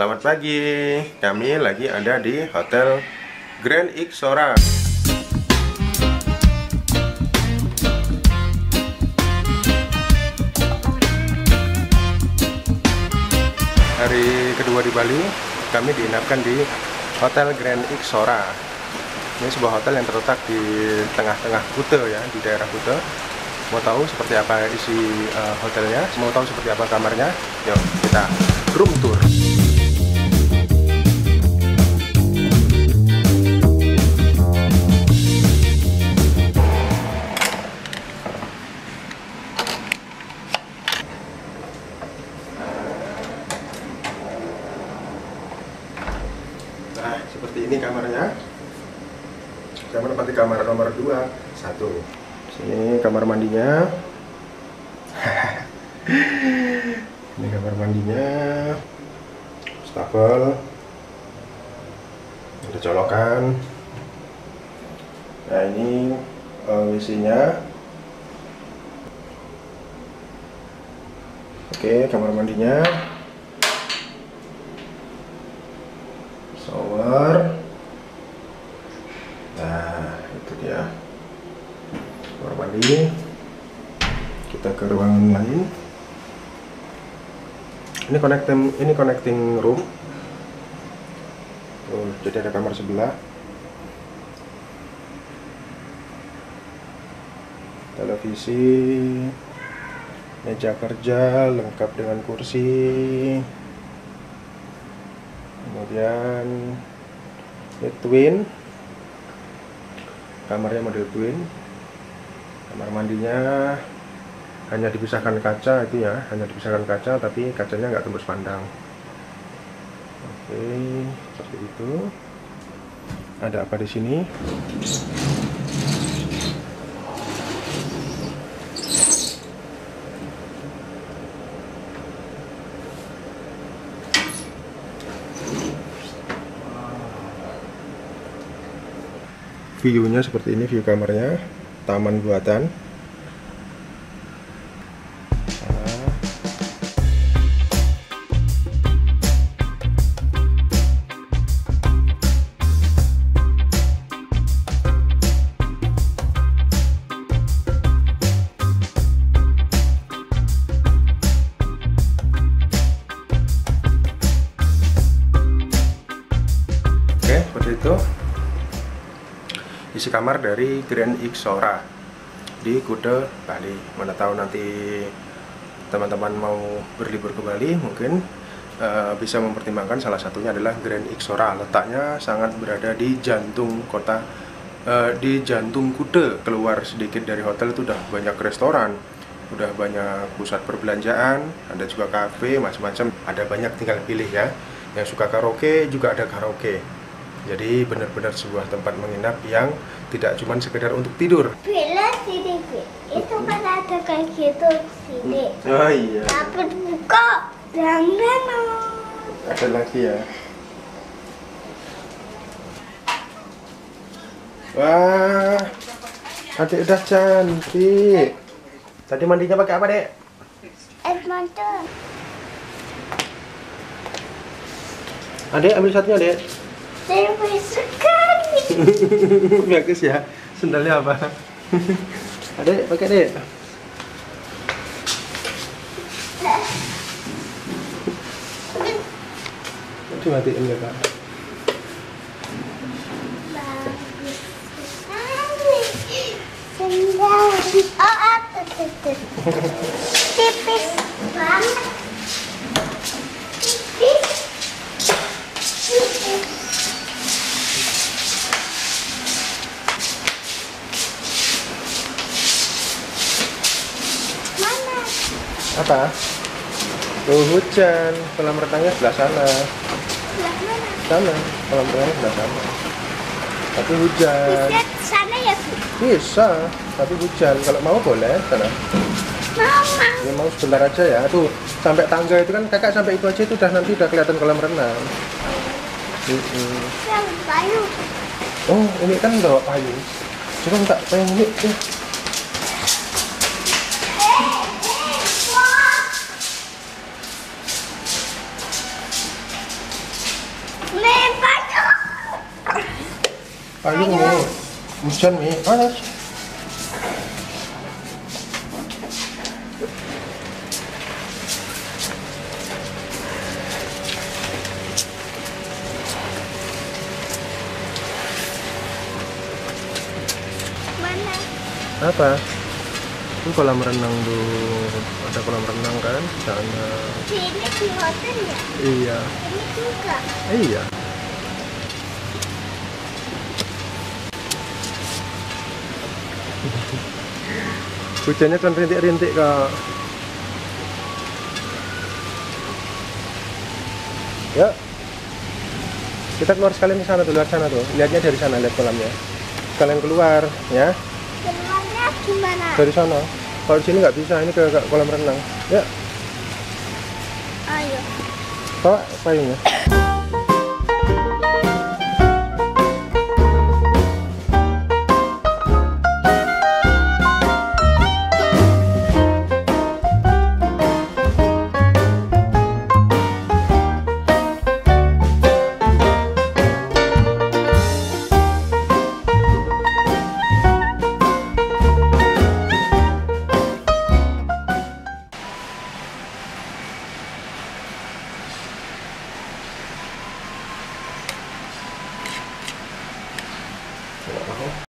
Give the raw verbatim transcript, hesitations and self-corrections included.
Selamat pagi, kami lagi ada di Hotel Grand Ixora. Hari kedua di Bali, kami diinapkan di Hotel Grand Ixora. Ini sebuah hotel yang terletak di tengah-tengah Kuta ya, di daerah Kuta. Mau tahu seperti apa isi uh, hotelnya? Mau tahu seperti apa kamarnya? Yuk kita room tour. Nah, seperti ini kamarnya. Saya menempati kamar nomor dua satu. Ini kamar mandinya. Ini kamar mandinya. Wastafel. Ada colokan. Nah, ini W C-nya. Oke, kamar mandinya. Shower. Nah, itu dia. Kamar mandi, kita ke ruangan lain. Ini connecting, ini connecting room. Tuh, jadi ada kamar sebelah. Televisi, meja kerja lengkap dengan kursi. Kemudian ini twin, kamarnya model twin. Kamar mandinya hanya dipisahkan kaca itu ya, hanya dipisahkan kaca tapi kacanya nggak tembus pandang. Oke, seperti itu. Ada apa di sini? View-nya seperti ini, view kamarnya. Taman buatan. Nah. Oke, seperti itu isi kamar dari Grand Ixora di Kuta, Bali. Mana tahu nanti teman-teman mau berlibur ke Bali, mungkin uh, bisa mempertimbangkan salah satunya adalah Grand Ixora. Letaknya sangat berada di jantung kota, uh, di jantung Kuta. Keluar sedikit dari hotel itu udah banyak restoran, udah banyak pusat perbelanjaan, ada juga kafe, macam-macam. Ada banyak, tinggal pilih ya. Yang suka karaoke juga ada karaoke. Jadi benar-benar sebuah tempat menginap yang tidak cuma sekedar untuk tidur. Bila sini, itu kan ada kayak gitu sini. Oh iya. Tapi buka, jangan. Ada lagi ya. Wah, adik udah cantik. Tadi mandinya pakai apa, Dek? Es madu. Adek ambil satunya, Dek. Terima sekali. Bagus ya. Sendalnya apa? Adek, pakai deh. Coba matiin ya, Kak. Bagus sekali. Sendal. Oh, apa itu? Tipis banget. Tipis. Tipis. Apa? Tuh hujan, kolam renangnya sebelah sana. Sebelah mana? Sana, kolam renangnya sebelah sana. Tapi hujan. Bisa ke sana ya, Bu? Bisa, tapi hujan. Kalau mau boleh sana. Mau, Mang. Ya, mau sebentar aja ya. Tuh, sampai tangga itu kan kakak sampai itu aja itu udah nanti udah kelihatan kolam renang. Heeh. Hmm. Yang payu. Oh, ini kan bawa payu. Coba minta payu ini. Ya. Payung nih, hujan nih, panas. Mana? Apa? Itu kolam renang dulu, ada kolam renang kan di sana. Ini di hotel ya? Iya. Ini juga. Iya. Hujannya kan rintik-rintik kak. Ya, kita keluar sekalian ke sana tuh, lihat sana tuh. Lihatnya dari sana, lihat kolamnya. Sekalian keluar, ya. Keluarnya gimana? Dari sana. Kalau di sini nggak bisa, ini ke, ke kolam renang. Ya. Ayo. Bawa payungnya.